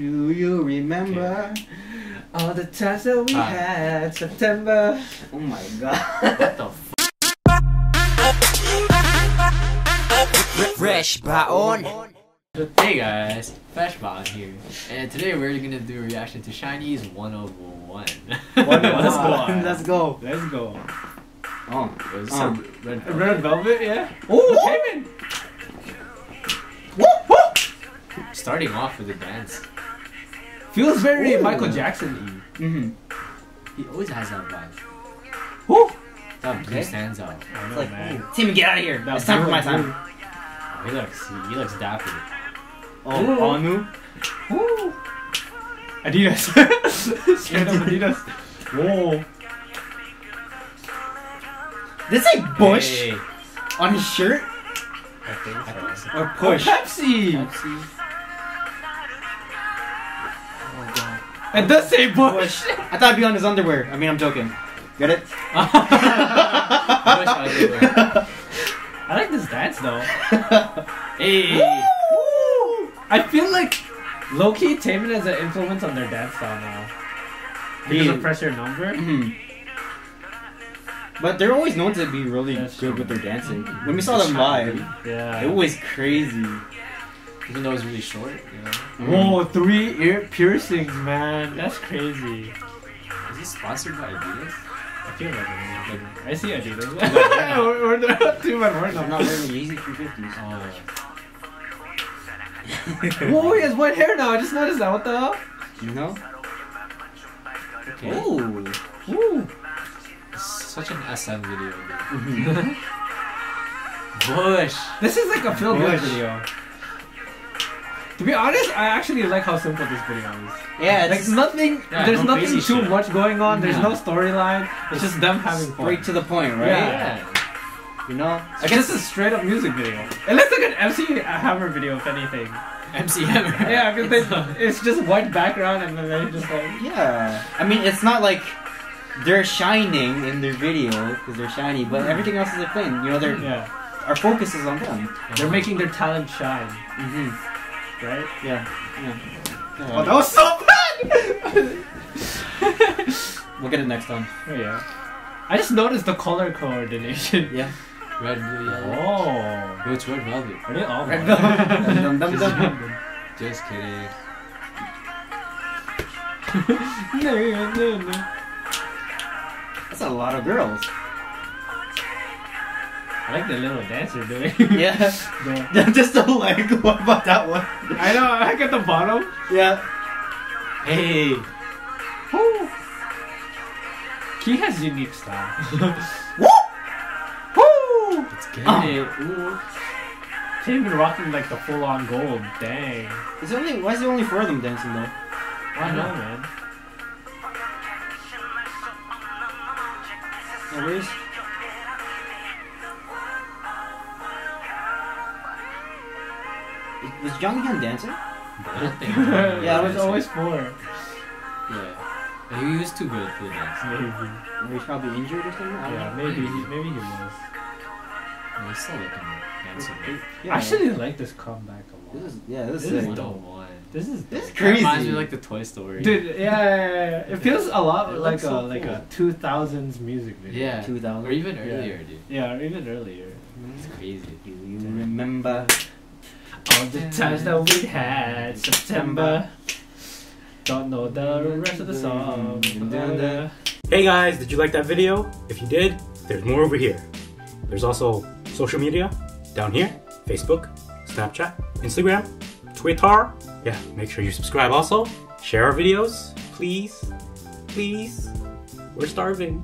Do you remember all the times that we had? September. Oh my god. What the f? Fresh Baon. Hey guys, Fresh Baon here. And today we're gonna do a reaction to SHINee's 101. Let's go. Let's go. Let's go. Oh, there's some Red Velvet, yeah? Oh, Taemin! Starting off with a dance. Feels very Michael Jackson-y. He always has that vibe. Woo! That blue stands out. I know, like, man. Timmy, get out of here. It's time for my time. Oh, he looks dappy. Oh, Anu. Woo! Adidas. Straight up Adidas. Whoa. This like Bush on his shirt. I think so. Or Push. Oh, Pepsi. It does say Bush. I thought it'd be on his underwear. I mean, I'm joking. Get it? I like this dance though. Hey. Woo! I feel like low-key Taemin has an influence on their dance style now. Because of Pressure Number. But they're always known to be really good with their dancing. When we saw them live, it was crazy. Even though it's really short, you know? Whoa, 3 ear piercings, man. That's crazy. Is he sponsored by Adidas? I feel like I see Adidas. We're too much work. I'm not wearing Yeezy 350s. Whoa, he has white hair now. I just noticed that. What the hell? You know? Okay. Ooh. Ooh. Such an SM video. Bush. This is like a Phil Goen video. To be honest, I actually like how simple this video is. Yeah, it's like nothing. Yeah, there's nothing too much going on. There's no storyline. It's just them having fun. Straight to the point, right? Yeah. You know, I guess it's a straight up music video. It looks like an MC Hammer video, if anything. MC Hammer. Yeah, because it's just white background and then they just like. Yeah. I mean, it's not like they're shining in their video because they're shiny, but everything else is like plain. You know, they're our focus is on them. They're making their talent shine. Right? Yeah. Oh, that was so bad! We'll get it next time. Oh, yeah. I just noticed the color coordination. Yeah. Red, blue, yellow. Oh. No, it's Red Velvet. Are they all Red Velvet? Just kidding. That's a lot of girls. I like the little dance you're doing. Yeah. Just don't like what about that one. I know, I like at the bottom. Yeah. Hey. Woo. He has unique style. Woo! Woo! Let's get it. Ooh. Can't even rocking like the full on gold. Dang. Why is there only 4 of them dancing though? I don't know, man. Was Jonghyun dancing? Yeah, it was always 4. Yeah. He was too good for dance. Maybe. He was probably injured or something? Yeah, maybe he was. No, he's still looking handsome. Yeah, I actually like this comeback a lot. This is the one. This is crazy. It reminds me of like the Toy Story. Dude, yeah. It feels a lot like a 2000s music video. Yeah, 2000. Or even earlier, dude. Yeah, or even earlier. It's crazy. Do you remember all the times that we had September? Don't know the rest of the song. Hey guys, did you like that video? If you did, there's more over here. There's also social media down here: Facebook, Snapchat, Instagram, Twitter. Yeah, make sure you subscribe also. Share our videos, please. Please. We're starving.